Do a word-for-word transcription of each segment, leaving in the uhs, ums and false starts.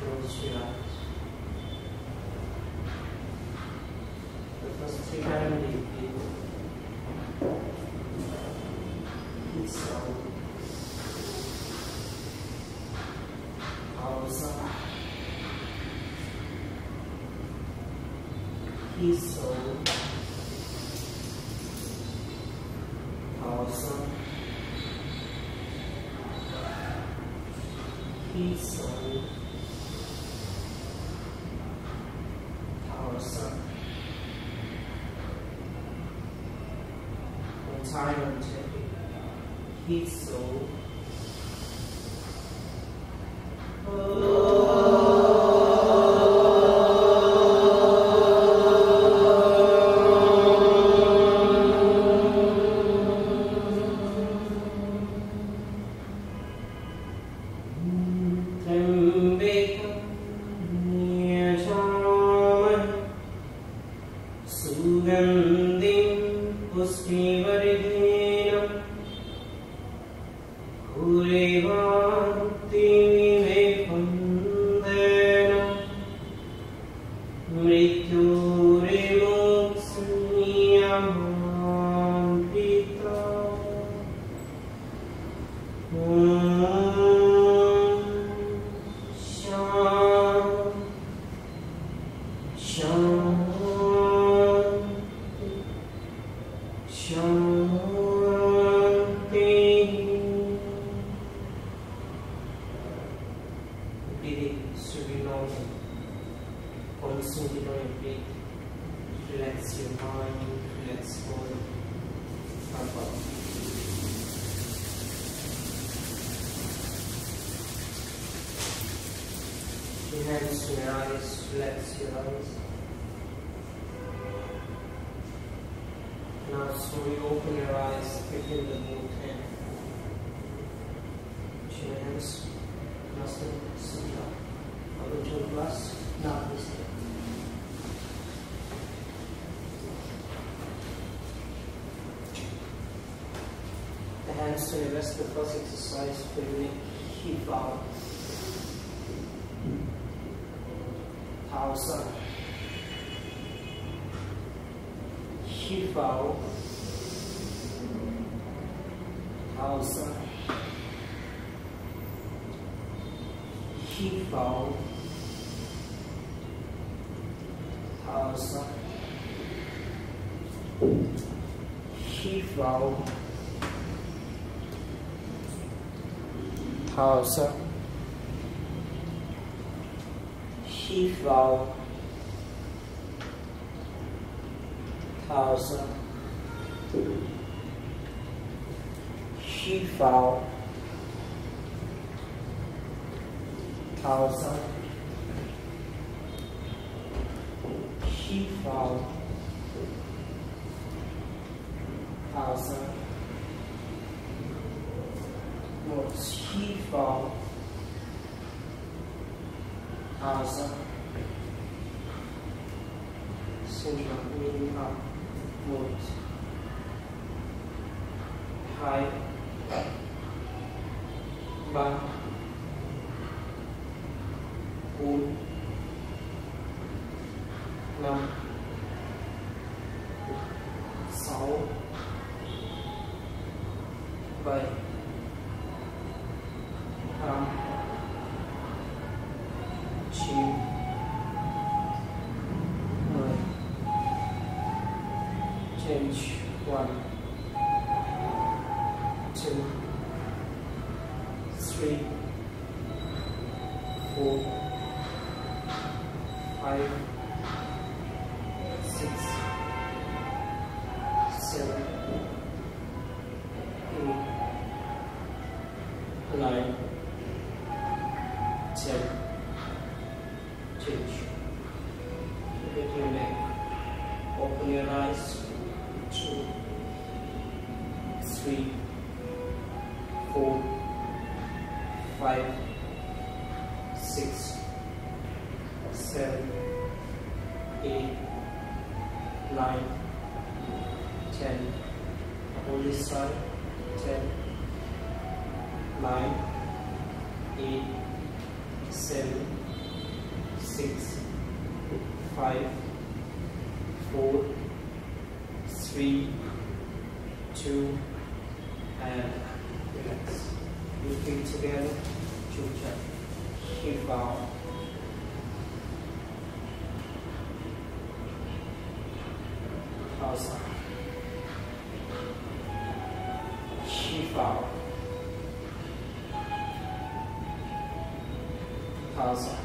those three lines. The first three lines deeply. It's sound. Awesome. He's so awesome. He's so awesome. One time I'm checking. He's so oh. To invest the first exercise for unique hip bow. Tausa. Hip bow. Tausa. Hip bow. Tausa. Hip bow. Tausa. Hip bow. Tausa. Hip bow. Tausa. Hip bow. Tausa. Hip bow. Tausa. Sindha. Meaning up. Move. High. Bun. Pull. Numb. Sound. Bite. nine, ten, nine, eight, seven, six, five, four, three, two, and relax. Looking together, Chukcha, hip bow. Awesome. Hip bow. Awesome.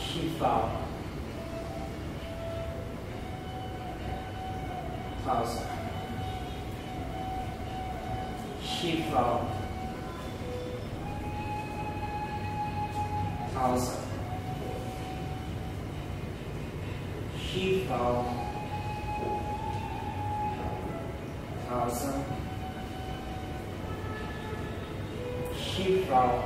Hip bow. Awesome. Hip bow. Awesome. Hip bow. Awesome. Hip bow. Awesome. Hip bow.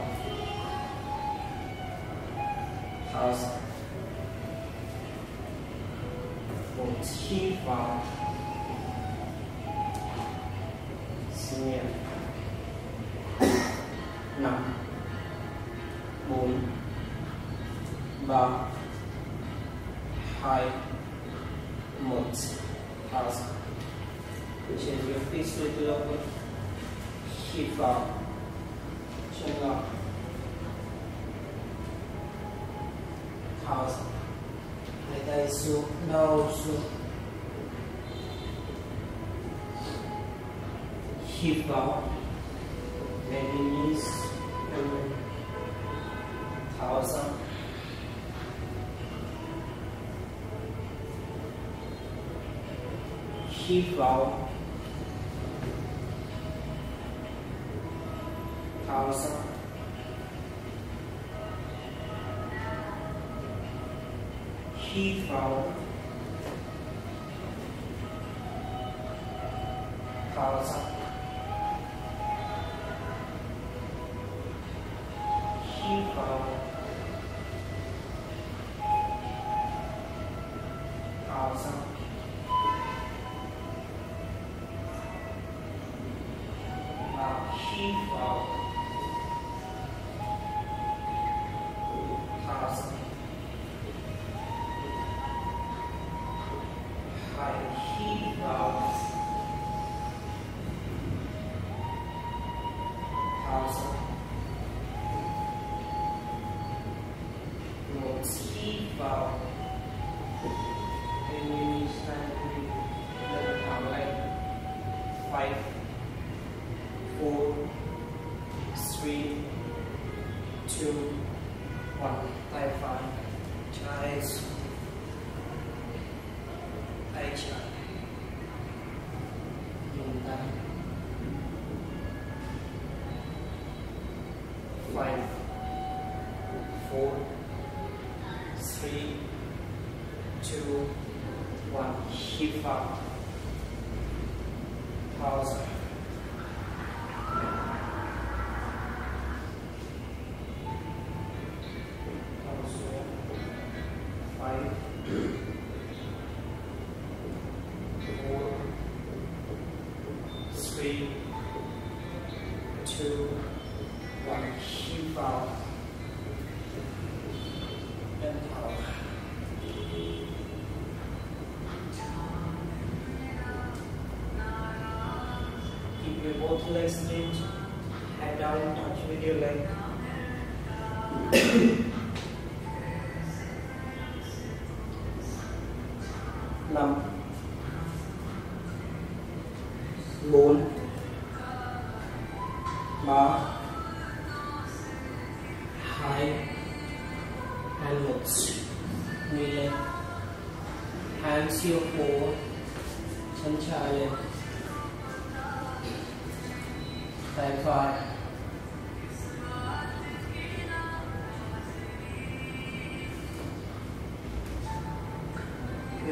Hip bow, maybe knees, thousand, hip bow, thousand, hip bow, thousand. Both legs straight, head down, touch with your leg. Now, bone, bar, high, and looks. Kneel, hands your forward, sunshine. High five.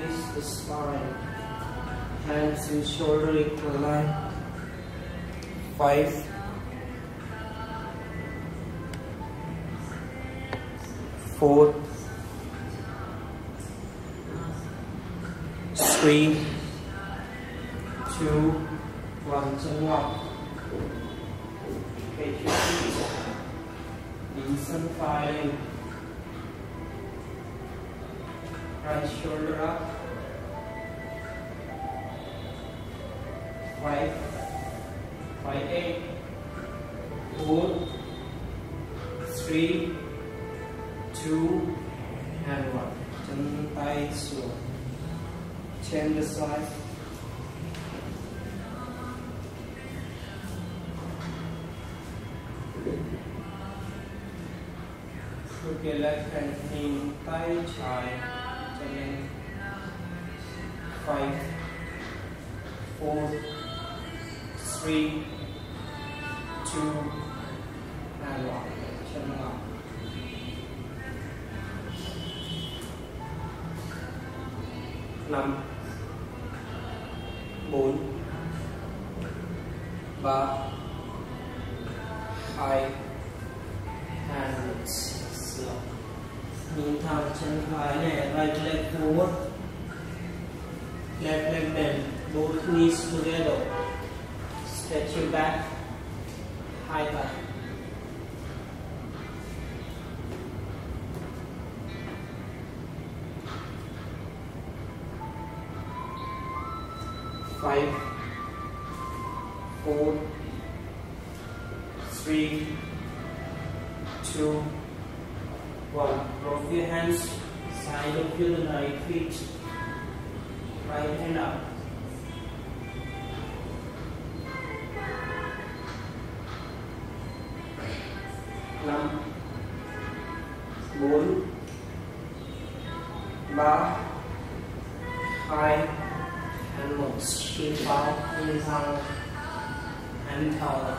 Twist the spine. Hands and shoulder equal line. Five. Four. Three. Two. One. Turn up. Okay, the sun flying. Right shoulder up, right, right eight, four, three, two, and one. Chân tay xuống, change the side. Put your left hand in tay trái. And five, four, three, two, and one. Chân up. Năm, bốn, ba, hai, and slow. Nhìn thẳng chân phải này, right leg forward, left leg bend, both knees together, stretch your back, high back. Five, four, three, two, one. Drop your hands side of your right feet. Right hand up. Năm, bốn, ba, hai, and một. Keep out, inhale, and out.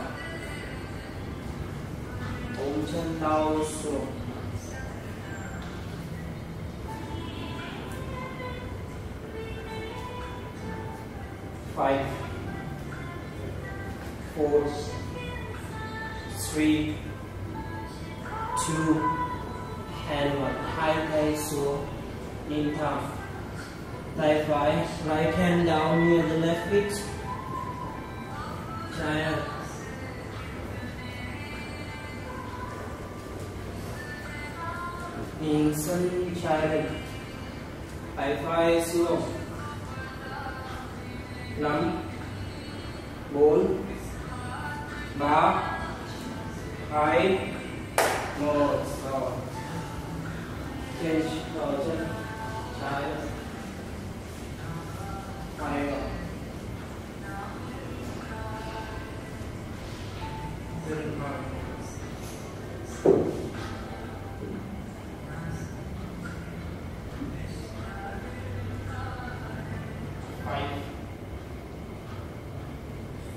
Ôm chân đau xuống. Five, four, three, two, and one. Hai tay xuống, nhìn thẳng. Tay phải, right hand down near the left foot. Giant. Nhìn sân trái. Tay phải xuống. Năm, bốn, ba, hai, một, rồi. Trên đầu chân trái, hai, rồi. Chân phải.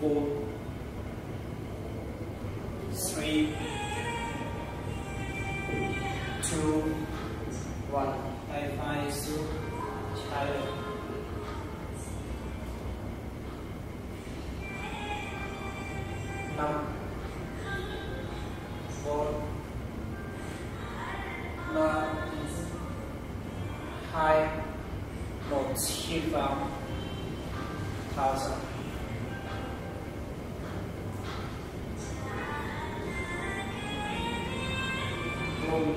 Four, three, two, one. Tay phải xuống, trái lên. Năm, bốn, ba, hai, một. Hít vào, tháo ra. Four,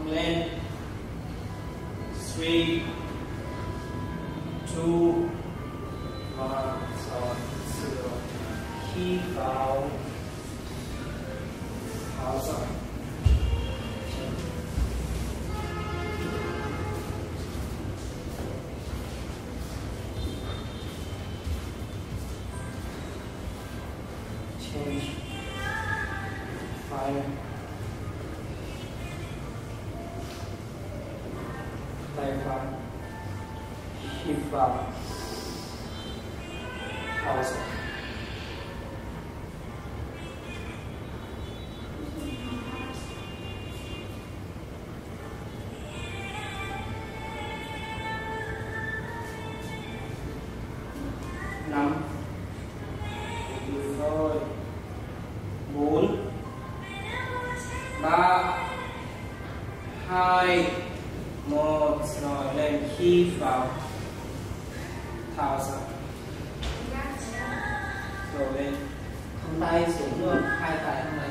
on land, three, two, one, zero. Keep out, outside. Change. Five. Hip up, awesome. bốn ba hai một. Rồi lên khi vào tháo ra, rồi lên thẳng tay xuống luôn, hai tay thẳng lên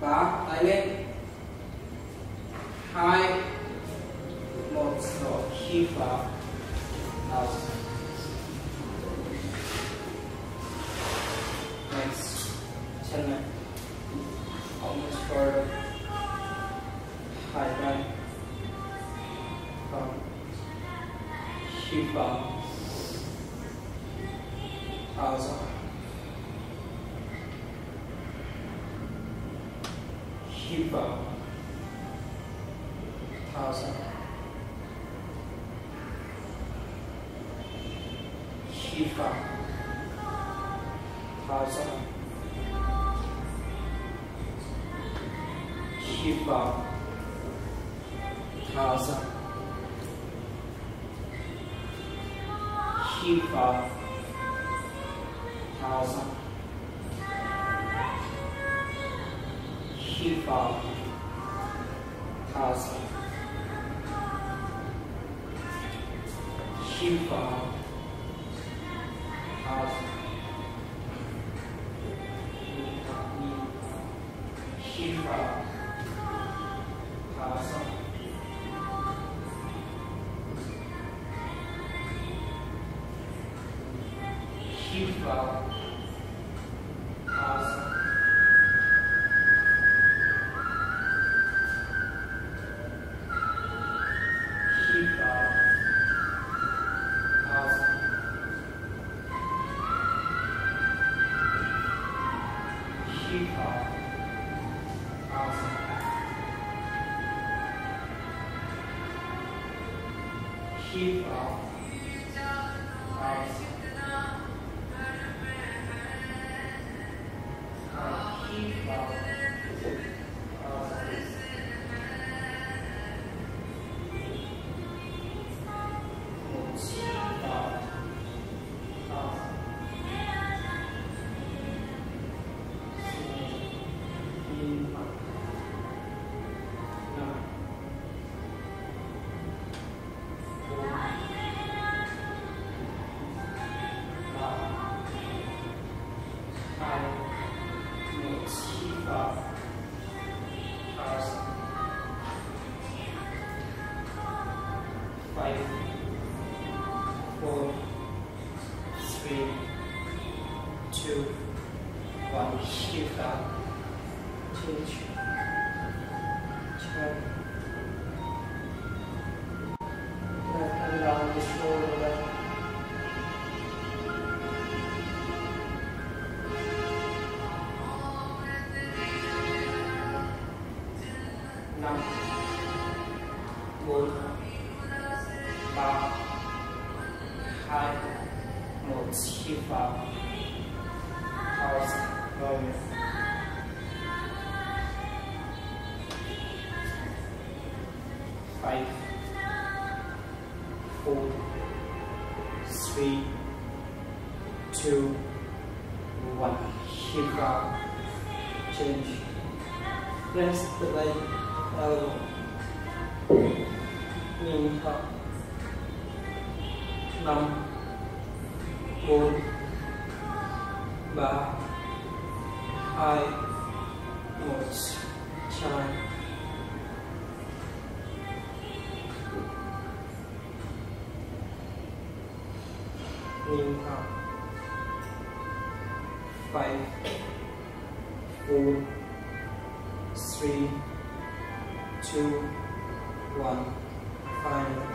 ba tay lên hai một, rồi khi vào tháo ra. Next chân này almost further high right from Shiva Pausa Shiva Pausa Shiva Pausa Shiva Pausa Shiva Pausa Shiva Pausa Shiva Pausa Shiva Pausa Shiva Pausa Shiva Pausa Shiva Pausa Shiva Pausa five, four, three, two, one, shift up, change, turn, and round the shoulder, now, pull, back, high, move, shift up, Pausa, vamos. Five, four, three, two, one. Shift up, change. Press the right elbow. Knee up. Now, hold. Ba, hai, một, chán. Nhìn vào. Five, four, three, two, one, final.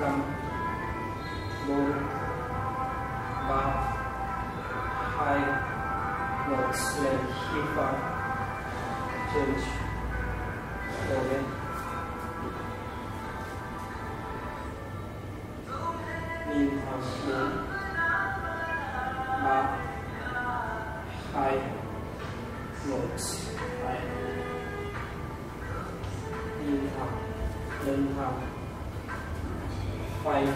năm, bốn, ba, hai, một, lên khi vào, change. trở lên. Nhìn thẳng xuống. Ba, hai, một, hai. Nhìn thẳng, lên thẳng. Five,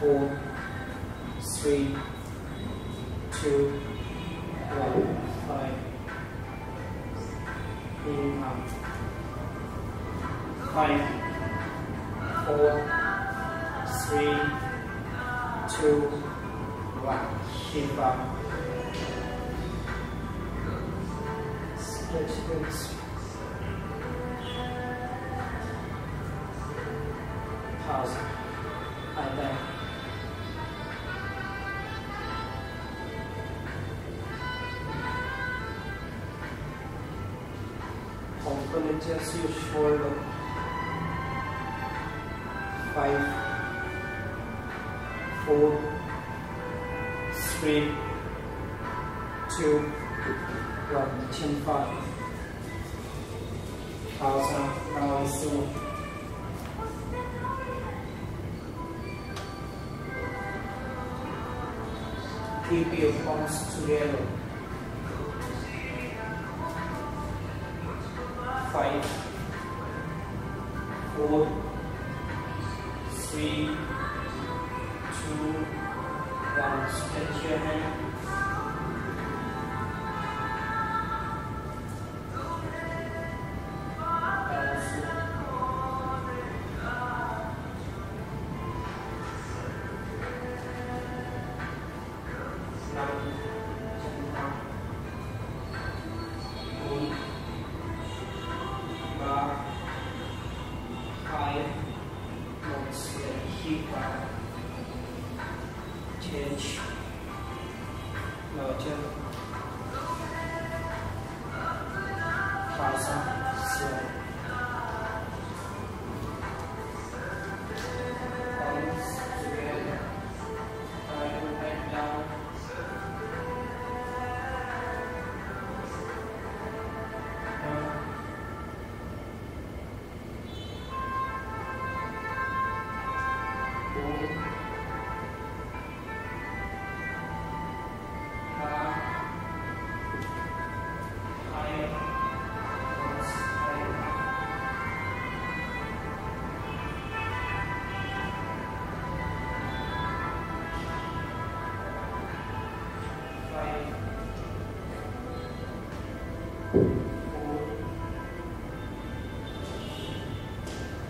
four, three, two, one, five. Inhale. Five, four, three, two, one. Keep up. Stretch this. Pause. And then. Open it just your shoulder. Five, four, three, two, one. Chin five. Thousand. Now I see. Keep your palms together. Five, four, three, two, one. Stretch your hand.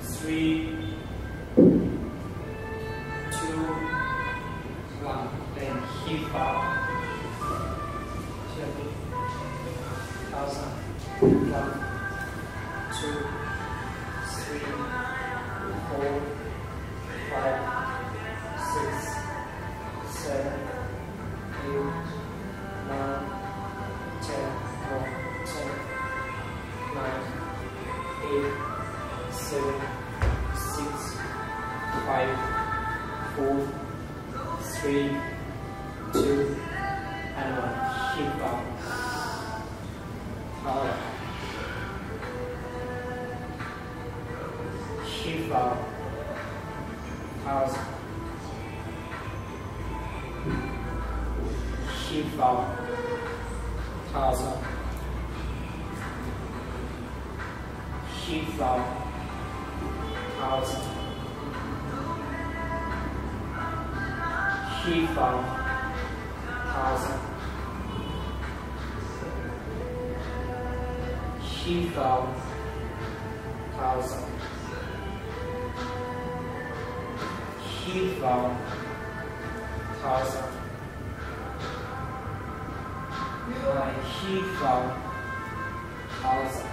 Three, two, one, then hip up. Thousand. One, two, three, four, five, six, seven, eight, nine, ten, one, ten, nine, eight, seven. Five, four, three, two, and one. Hip up. Power. Hip up. Pause. Hip up. Pause. Hip up. Pause. Keep on. Thousand. Keep on. Thousand. Keep on. Thousand. Right. Keep on. Thousand.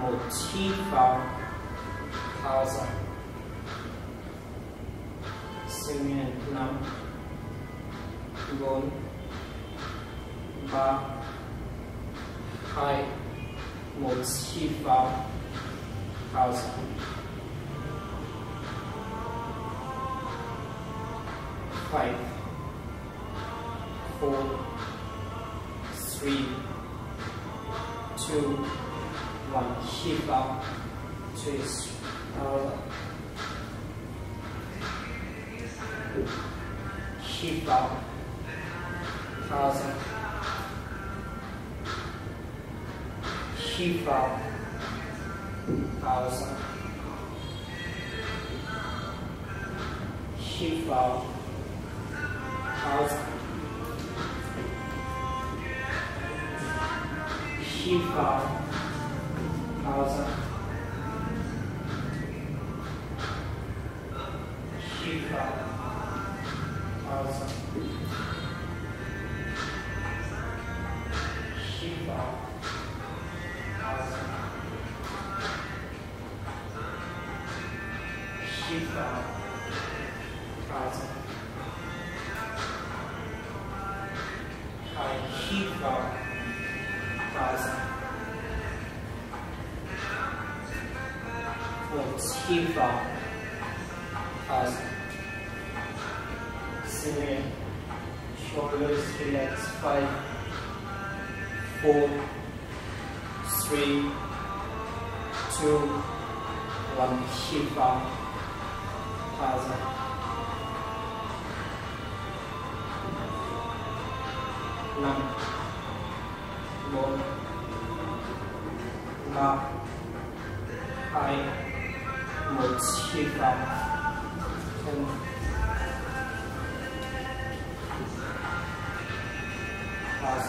More. Keep on. Thousand. Năm, bốn, ba, hai, một, hít vào, tháo ra. Five, four, three, two, one, hip up, twist, parallel, hip up, parallel, hip up, parallel, hip up, parallel. Hip up, pause. Hip up, pause. Hip up, pause. Hip up, pause. I hip up, pause. Hip up, pause. Seven, shoulders relax. Five, four, three, two, one. Hip up, pause. Nine, one, nine, five. Let's hip up, ten, pause,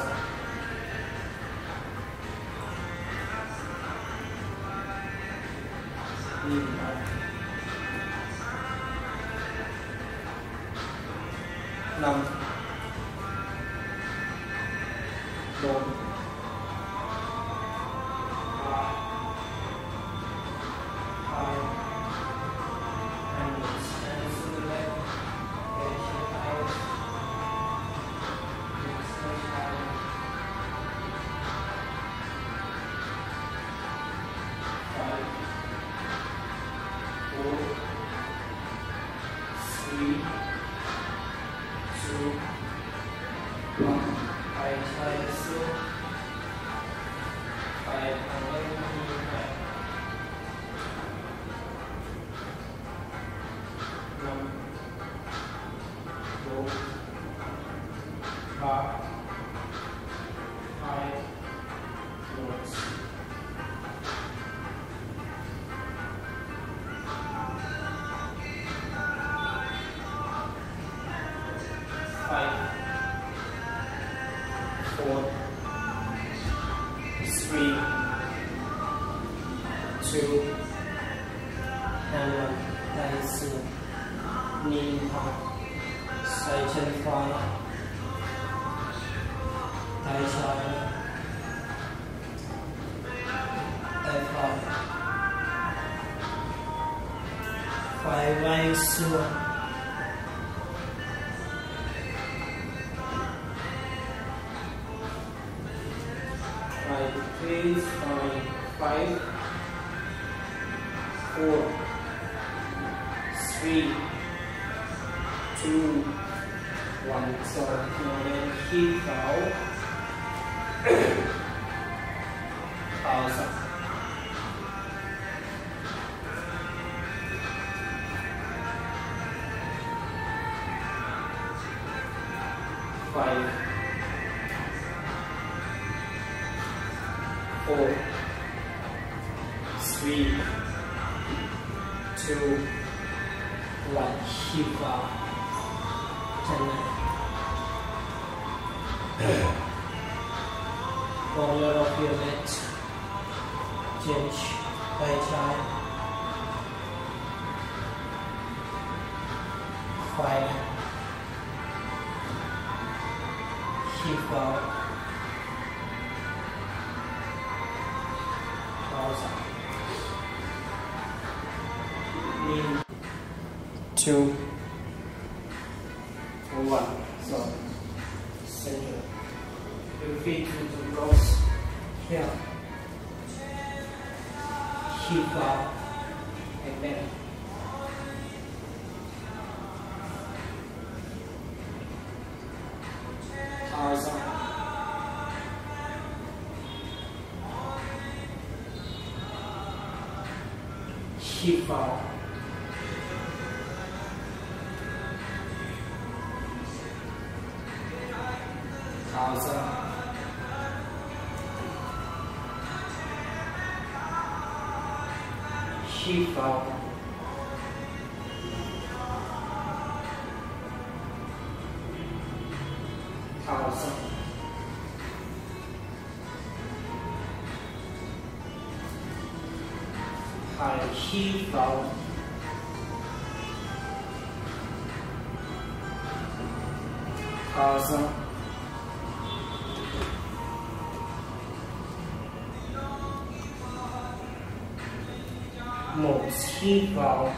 lean up, nine, four, Sure. Five, four, three, two, one. Hip up, ten. Corner of your neck, change by time. Five. Hip up, pause, knee, two, one, so, center, your feet to the cross, here, hip up, and then, Tarzan. keep following. Awesome. Keep following. Awesome. I keep following. Awesome. Một hít vào,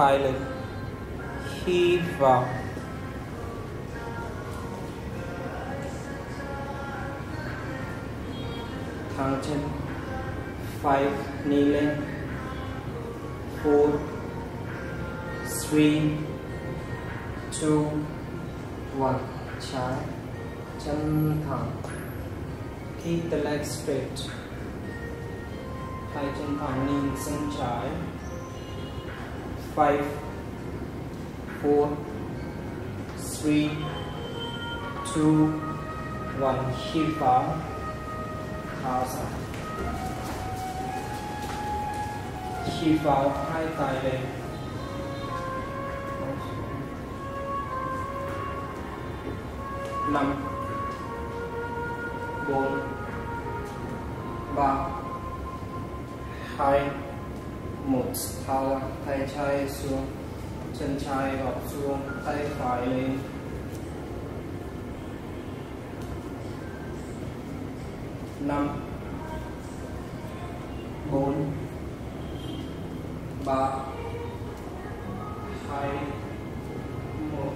phải lực khi vào, thẳng chân, five knee lên, four, three, two, one, trái, chân thẳng, keep the leg straight, hai chân thẳng nhìn sang trái. Five, four, three, two, one. Hip up, awesome. Chỉ vào hai tay lên. Năm, bốn, ba, hai, một. Thả tay trái xuống, chân trái gập xuống, tay phải lên. Năm, bốn, ba, hai, một.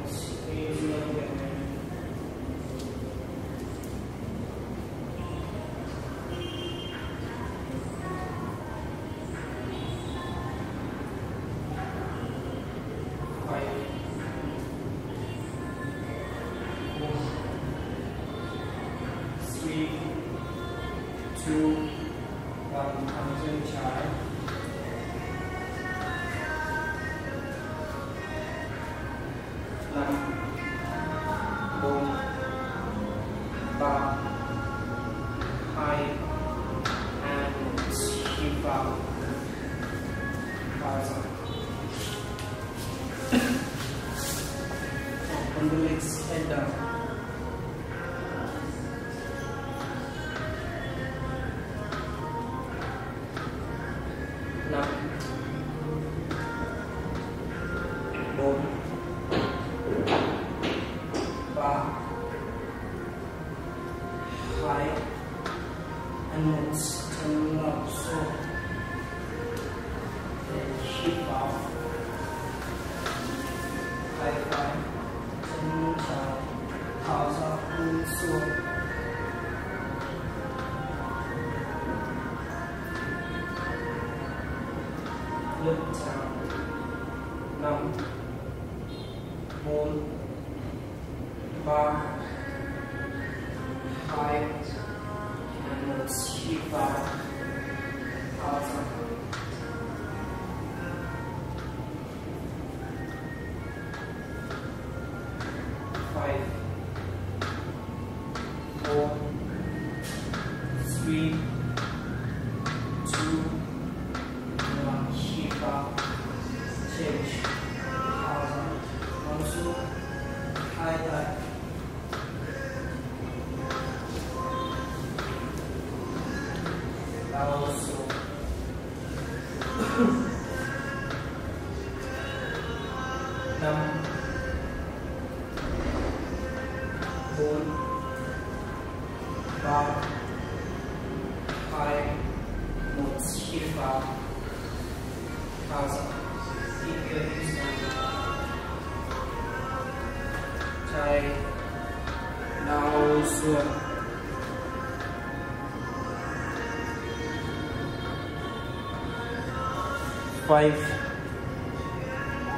Yên lặng nhẹ nhàng. Five,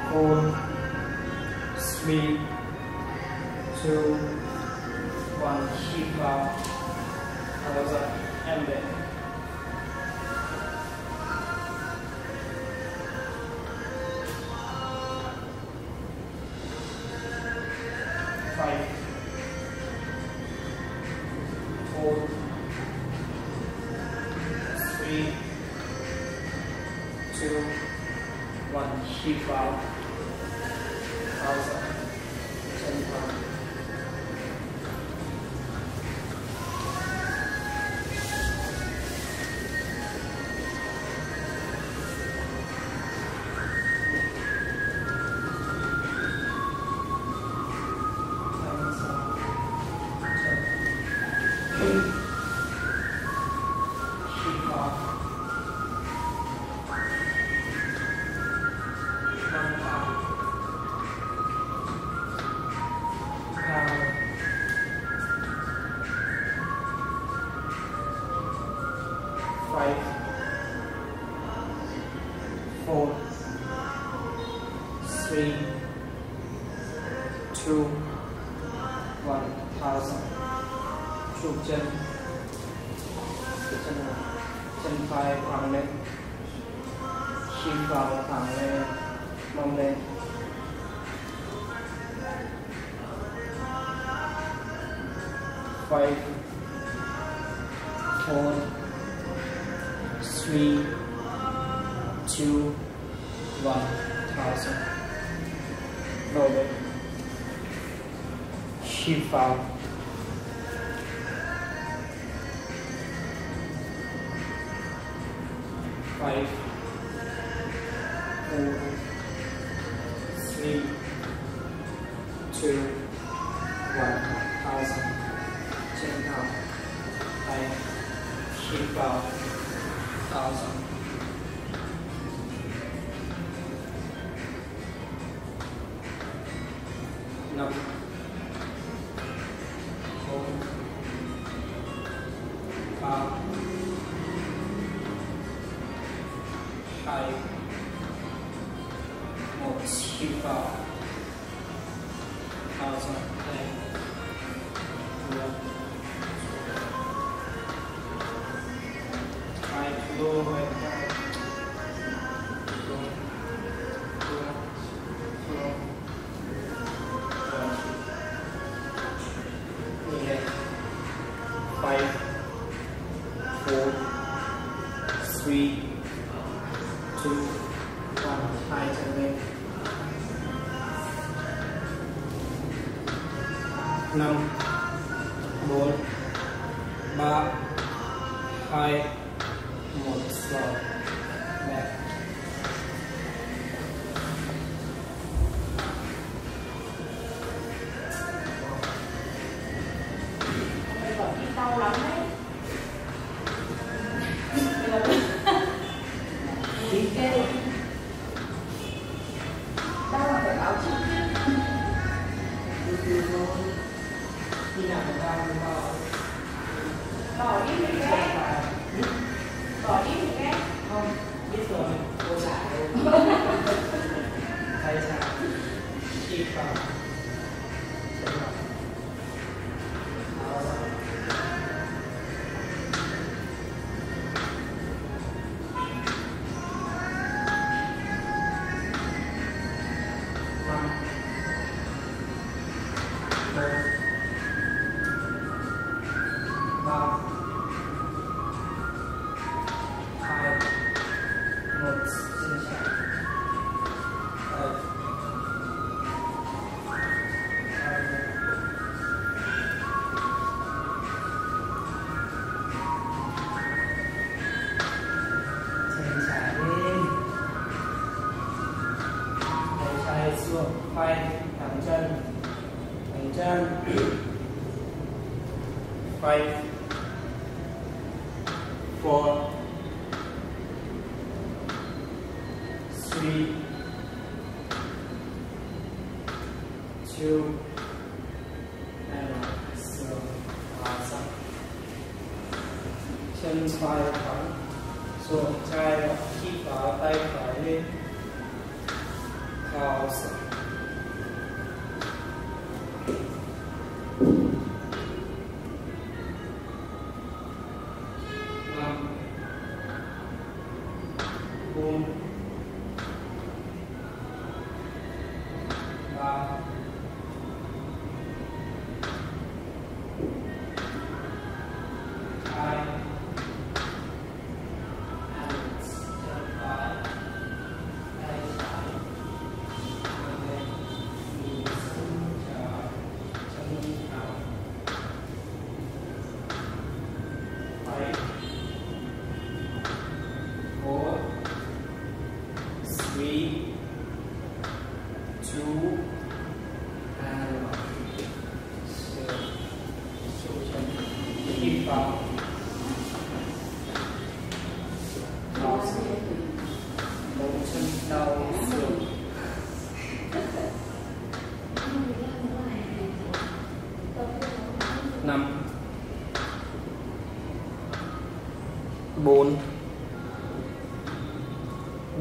four, three, two, one. Keep up. Close up and back. Five, four, three, two. One, keep out, thousand, ten pound. Two, to one thousand. Lower. Shiva. Five. Four. Three. Two. One. Thousand. Ten down. Five. Shiva. Thousand. Number. Four. Five. Five. More. Shiva. Thousand. Five. Lower.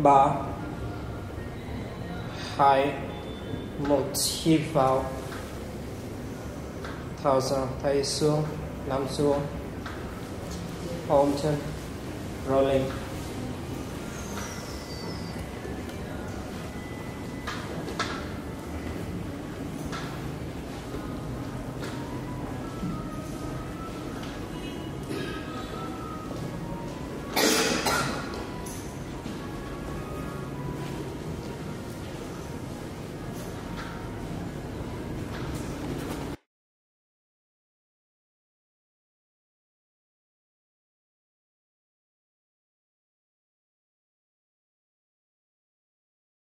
ba hai một hít vào tháo ra tay xuống nằm xuống ôm chân rolling.